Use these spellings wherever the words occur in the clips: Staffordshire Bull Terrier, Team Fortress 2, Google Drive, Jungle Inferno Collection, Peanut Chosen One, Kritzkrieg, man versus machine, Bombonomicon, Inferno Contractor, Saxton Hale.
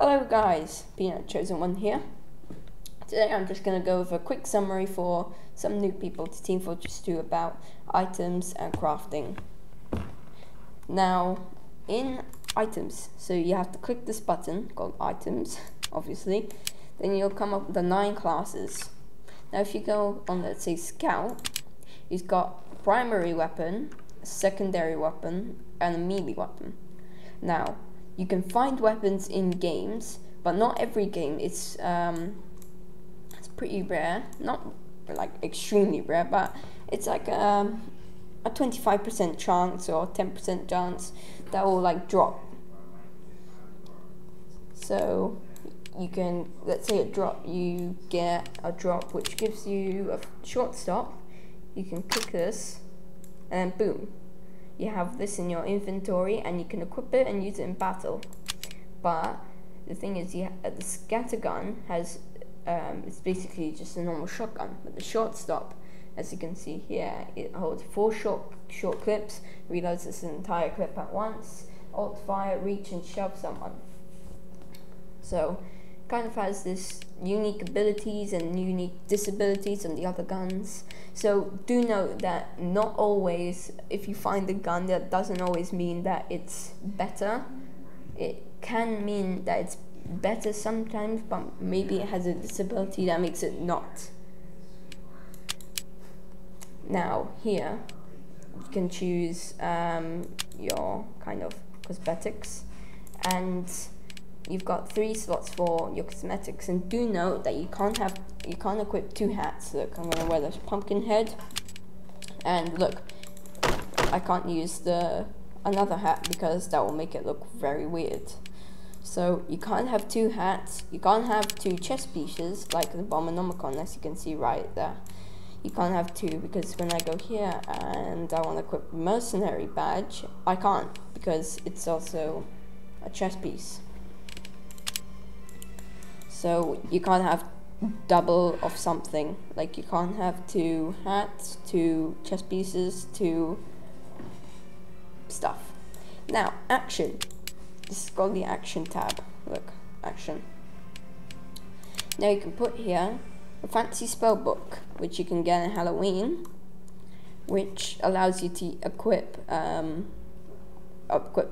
Hello guys, Peanut Chosen One here. Today I'm just going to go over a quick summary for some new people to Team Fortress 2 about items and crafting. Now, in items, so you have to click this button called items, obviously. Then you'll come up with the 9 classes. Now if you go on, let's say Scout, you've got primary weapon, secondary weapon, and a melee weapon. Now, you can find weapons in games, but not every game. It's pretty rare, not like extremely rare, but it's like a 25% chance or 10% chance that will like drop. So you can, let's say a drop, you get a drop which gives you a short stop. You can click this and boom. You have this in your inventory and you can equip it and use it in battle. But the thing is, the scatter gun has, it's basically just a normal shotgun, but the short stop, as you can see here, it holds 4 short clips, reloads this entire clip at once, alt fire, reach and shove someone. So kind of has this unique abilities and unique disabilities on the other guns. So do note that not always, if you find a gun, that doesn't always mean that it's better. It can mean that it's better sometimes, but maybe it has a disability that makes it not. Now here, you can choose your kind of cosmetics, and you've got 3 slots for your cosmetics. And do note that you can't equip 2 hats. Look, I'm gonna wear this pumpkin head, and look, I can't use another hat because that will make it look very weird. So you can't have 2 hats, you can't have 2 chest pieces like the Bombonomicon, as you can see right there. You can't have 2 because when I go here and I want to equip mercenary badge, I can't because it's also a chest piece. So you can't have double of something, like you can't have 2 hats, 2 chest pieces, 2 stuff. Now, action. This is called the action tab. Look, action. Now you can put here a fancy spell book, which you can get in Halloween, which allows you to equip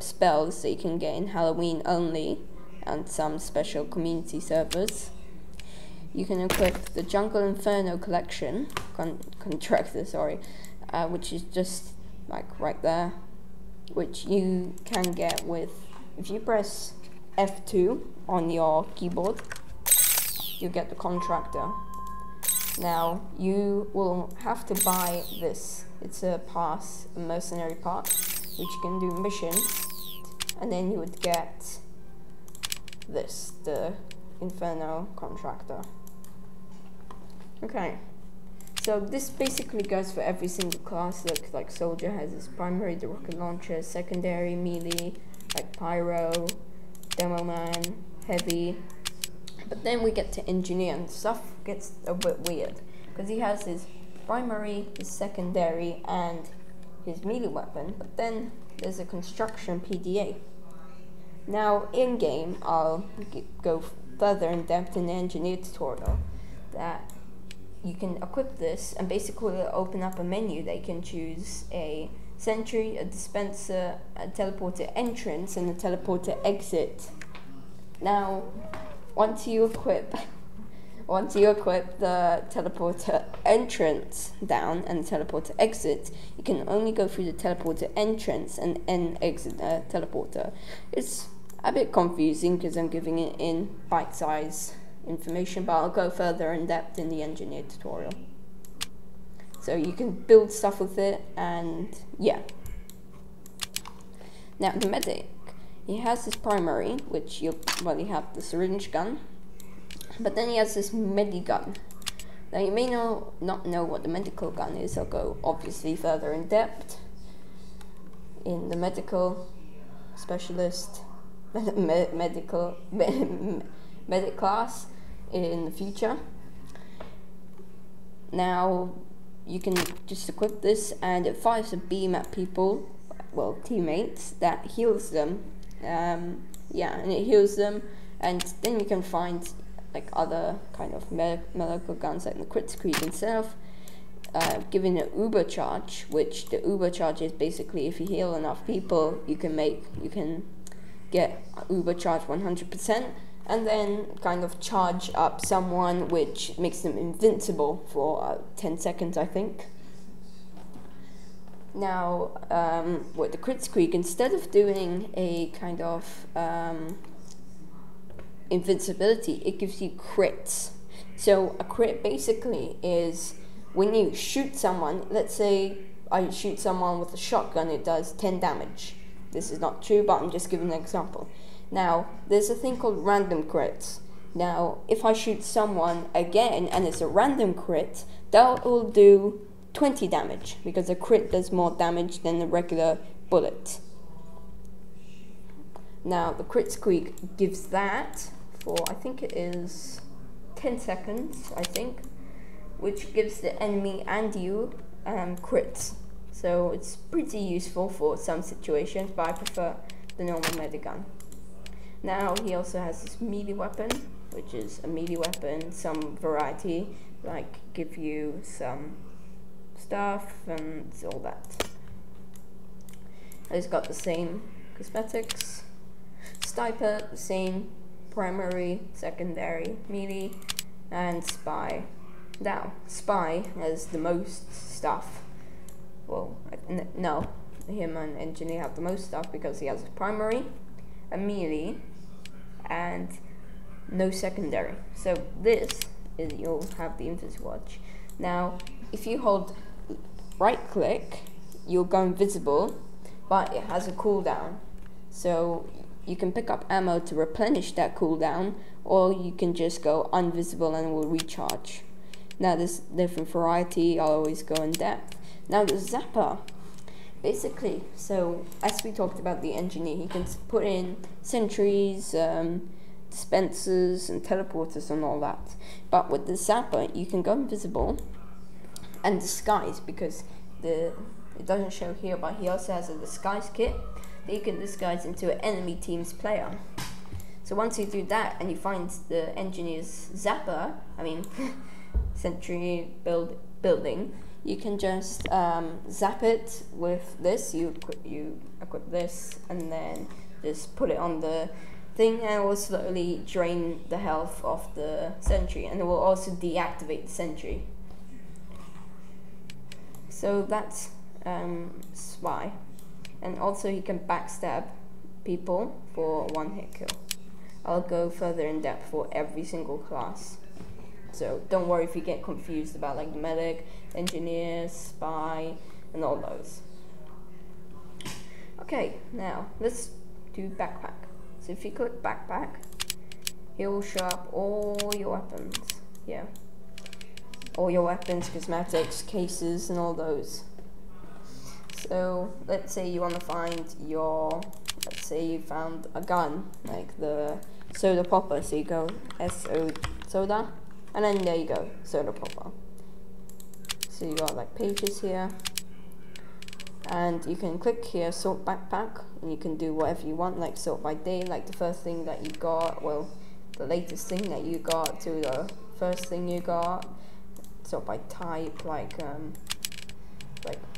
spells that you can get in Halloween only, and some special community servers. You can equip the Jungle Inferno Collection, Contractor, sorry, which is just like right there, which you can get with, if you press F2 on your keyboard, you get the Contractor. Now, you will have to buy this. It's a pass, a mercenary pass, which you can do missions, and then you would get this, the Inferno Contractor. Okay, so this basically goes for every single class. Look, like Soldier has his primary, the rocket launcher, secondary, melee, like Pyro, Demo Man, Heavy. But then we get to Engineer, and stuff gets a bit weird because he has his primary, his secondary, and his melee weapon. But then there's a construction PDA. Now, in game, I'll go further in depth in the engineer tutorial that you can equip this, and basically it'll open up a menu. They can choose a sentry, a dispenser, a teleporter entrance, and a teleporter exit. Now, once you equip the teleporter entrance down and the teleporter exit, you can only go through the teleporter entrance and exit the teleporter. It's a bit confusing because I'm giving it in bite-sized information, but I'll go further in depth in the engineer tutorial. So you can build stuff with it, and yeah. Now the medic, he has his primary, which you'll probably have the syringe gun, but then he has this medi gun. Now you may not know what the medical gun is. I'll go obviously further in depth in the medical specialist, medic class in the future. Now you can just equip this and it fires a beam at people, well, teammates, that heals them. Yeah, and it heals them And then you can find like other kind of medical guns like the Kritzkrieg itself, given an uber charge, which the uber charge is basically if you heal enough people, you can get uber charge 100%, and then kind of charge up someone, which makes them invincible for 10 seconds, I think. Now, with the Kritzkrieg, instead of doing a kind of invincibility, it gives you crits. So a crit basically is when you shoot someone, let's say I shoot someone with a shotgun, it does 10 damage. This is not true, but I'm just giving an example. Now, there's a thing called random crits. Now, if I shoot someone again and it's a random crit, that will do 20 damage, because a crit does more damage than a regular bullet. Now, the Kritzkrieg gives that for, I think it is 10 seconds, I think, which gives the enemy and you crits. So it's pretty useful for some situations, but I prefer the normal medigun. Now, he also has this melee weapon, which is a melee weapon, some variety, like give you some stuff and all that. It's got the same cosmetics. Sniper, the same primary, secondary, melee, and spy. Now, spy has the most stuff. Well, no, him and engineer have the most stuff because he has a primary, a melee, and no secondary. So this is, you'll have the invincible watch. Now, if you hold right click, you'll go invisible, but it has a cooldown. So you can pick up ammo to replenish that cooldown, or you can just go invisible and it will recharge. Now there's different variety, I'll always go in depth. Now the zapper. Basically, so as we talked about the engineer, he can put in sentries, dispensers and teleporters and all that. But with the zapper, you can go invisible and disguise, because it doesn't show here, but he also has a disguise kit that you can disguise into an enemy team's player. So once you do that and you find the engineer's zapper, sentry building, you can just zap it with this. You equip this and then just put it on the thing, and it will slowly drain the health of the sentry, and it will also deactivate the sentry. So that's spy, and also you can backstab people for one hit kill. I'll go further in depth for every single class. So don't worry if you get confused about like the medic, engineer, spy, and all those. Okay, now let's do backpack. So if you click backpack, it will show up all your weapons. Yeah, all your weapons, cosmetics, cases, and all those. So let's say you want to find your, let's say you found a gun, like the soda popper. So you go SO soda. And then there you go, soda popper. So you got like pages here, and you can click here, sort backpack, and you can do whatever you want, like sort by day, like the first thing that you got, well, the latest thing that you got to the first thing you got, sort by type, like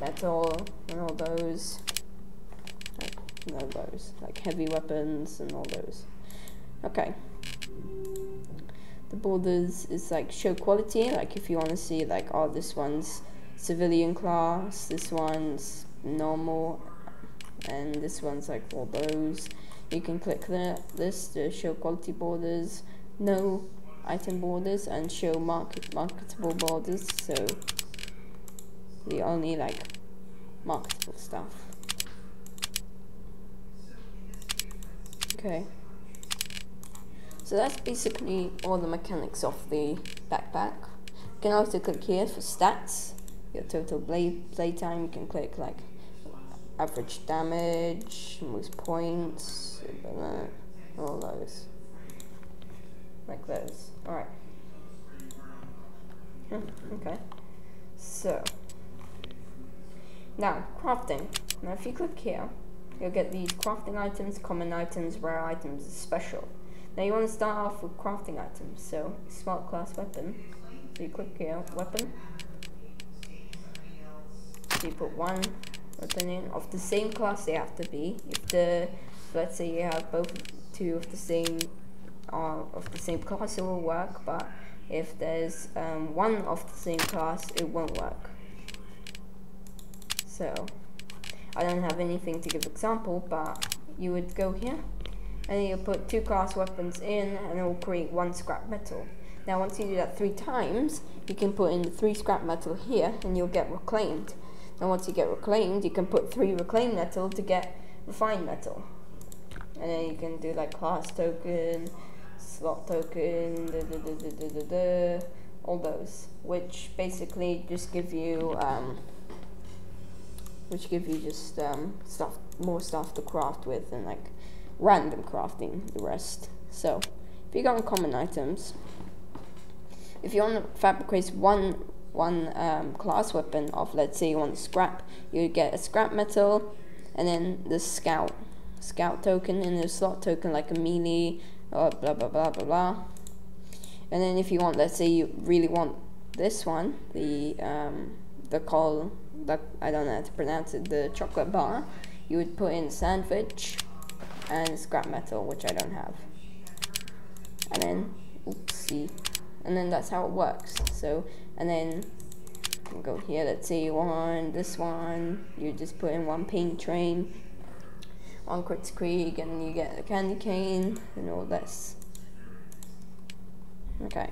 metal and all those, like heavy weapons and all those. Okay. The borders is like show quality, like if you want to see like, oh, this one's civilian class, this one's normal, and this one's like all those. You can click this to show quality borders, no item borders, and show marketable borders, so the only like marketable stuff. Okay. So that's basically all the mechanics of the backpack. You can also click here for stats, your total playtime. You can click like average damage, most points, all those. Like those. Alright. Okay. So, now crafting. Now if you click here, you'll get these crafting items, common items, rare items, special. Now you want to start off with crafting items, so smart class weapon. So you click here, weapon. So you put one weapon in, of the same class they have to be. If the, let's say you have both two of the same, of the same class, it will work, but if there's one of the same class, it won't work. So I don't have anything to give example, but you would go here and you put two class weapons in and it will create one scrap metal. Now once you do that 3 times, you can put in 3 scrap metal here and you'll get reclaimed. Now once you get reclaimed, you can put 3 reclaimed metal to get refined metal. And then you can do like class token, slot token, all those, which basically just give you just stuff, more stuff to craft with, and like random crafting the rest. So if you go on common items, if you want to fabricate one class weapon of, let's say you want scrap, you get a scrap metal and then the scout token and the slot token like a melee, blah blah blah blah blah. And then if you want, let's say you really want this one, the call, that I don't know how to pronounce it, the chocolate bar, you would put in sandwich and scrap metal, which I don't have. And then oopsie, and then that's how it works. So and then you can go here, let's say you want this one, you just put in 1 paint train, 1 Kritzkrieg, and you get a candy cane and all this. Okay,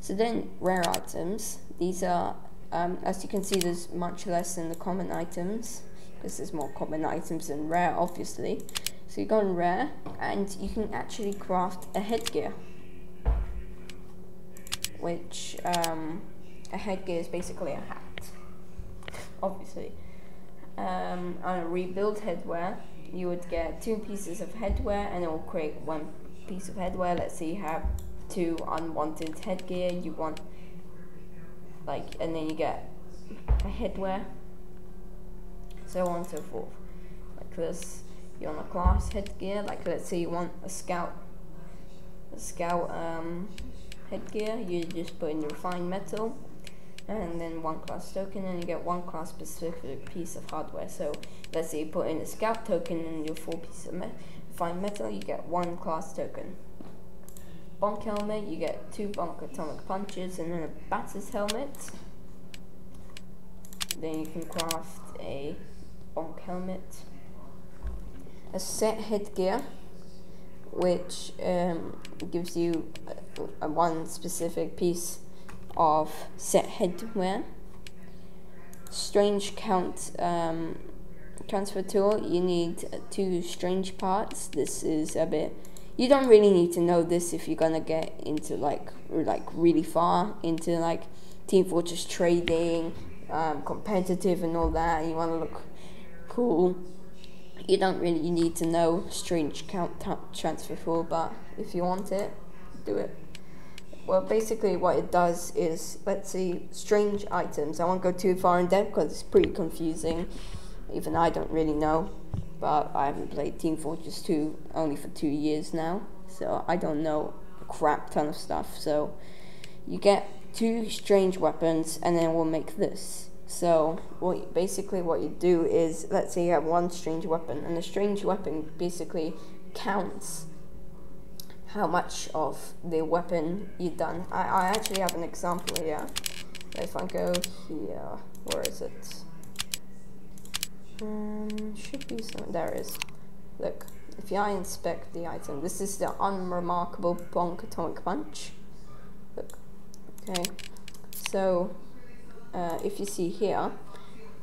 so then rare items, these are as you can see, there's much less in the common items because there's more common items than rare, obviously. So you go on rare and you can actually craft a headgear, which a headgear is basically a hat, obviously. On a rebuild headwear, you would get 2 pieces of headwear and it will create 1 piece of headwear. Let's say you have 2 unwanted headgear, you want like, and then you get a headwear, so on and so forth. Like this, you want a class headgear, like let's say you want a scout headgear, you just put in the refined metal and then 1 class token, and you get 1 class specific piece of hardware. So let's say you put in a scout token and your 4 pieces of refined metal, you get 1 class token. Bonk helmet, you get 2 bonk atomic punches and then a batter's helmet. Then you can craft a bonk helmet. A set headgear, which gives you a 1 specific piece of set headwear. Strange count transfer tool, you need 2 strange parts. This is a bit, you don't really need to know this if you're gonna get into like really far into like Team Fortress trading, competitive and all that, and you want to look cool. You don't really need to know strange count transfer for, but if you want it, do it. Well, basically what it does is, let's see, strange items. I won't go too far in depth because it's pretty confusing. Even I don't really know. But I haven't played Team Fortress 2 only for 2 years now, so I don't know a crap ton of stuff. So you get 2 strange weapons and then we'll make this. So basically what you do is, let's say you have 1 strange weapon, and the strange weapon basically counts how much of the weapon you've done. I actually have an example here. If I go here, where is it? Should be some, there it is. Look, if I inspect the item, this is the unremarkable bonk atomic punch. Look, okay, so if you see here,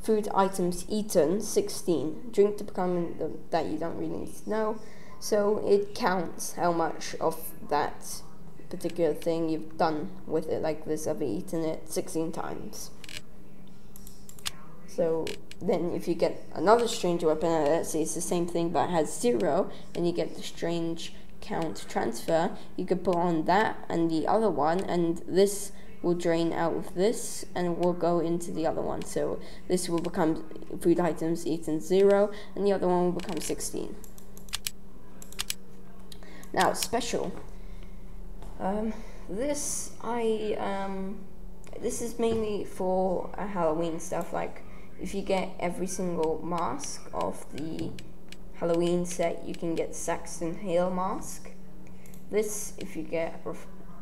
food items eaten 16, drink to become the, that you don't really need to know. So it counts how much of that particular thing you've done with it. Like this, I've eaten it 16 times. So then if you get another strange weapon, let's say it's the same thing but it has 0, and you get the strange count transfer, you could put on that and the other one, and this will drain out of this and it will go into the other one. So this will become food items eaten 0 and the other one will become 16. Now special. This is mainly for Halloween stuff. Like if you get every single mask of the Halloween set, you can get Saxton Hale mask. This, if you get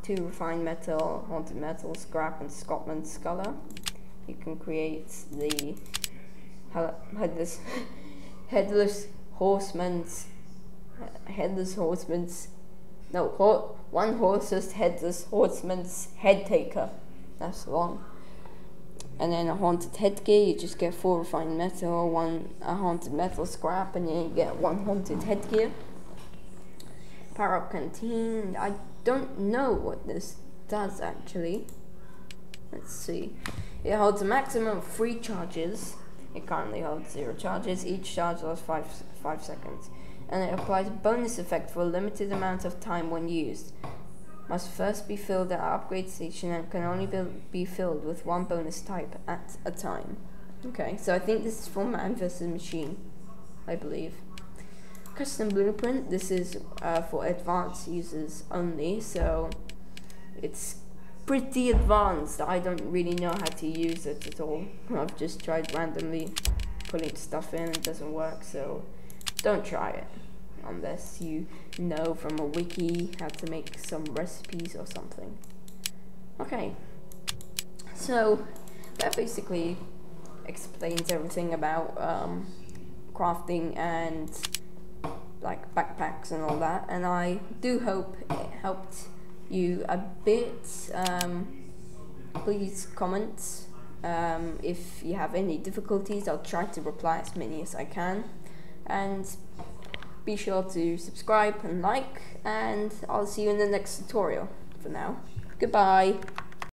two refined metal, haunted metal, scrap, and Scotland sculler, you can create the headless horseman's head taker. That's the one. And then a haunted headgear, you just get 4 refined metal, 1 haunted metal scrap, and then you get 1 haunted headgear. Power up canteen, I don't know what this does actually. Let's see. It holds a maximum of 3 charges. It currently holds 0 charges. Each charge lasts 5 seconds. And it applies a bonus effect for a limited amount of time when used. Must first be filled at our upgrade station and can only be filled with 1 bonus type at a time. Okay, so I think this is for Man versus Machine, I believe. Custom blueprint, this is for advanced users only, so it's pretty advanced. I don't really know how to use it at all. I've just tried randomly putting stuff in, it doesn't work, so don't try it. Unless you know from a wiki how to make some recipes or something. Okay, so that basically explains everything about crafting and like backpacks and all that, and I do hope it helped you a bit. Please comment if you have any difficulties. I'll try to reply as many as I can, and be sure to subscribe and like, and I'll see you in the next tutorial. For now, goodbye.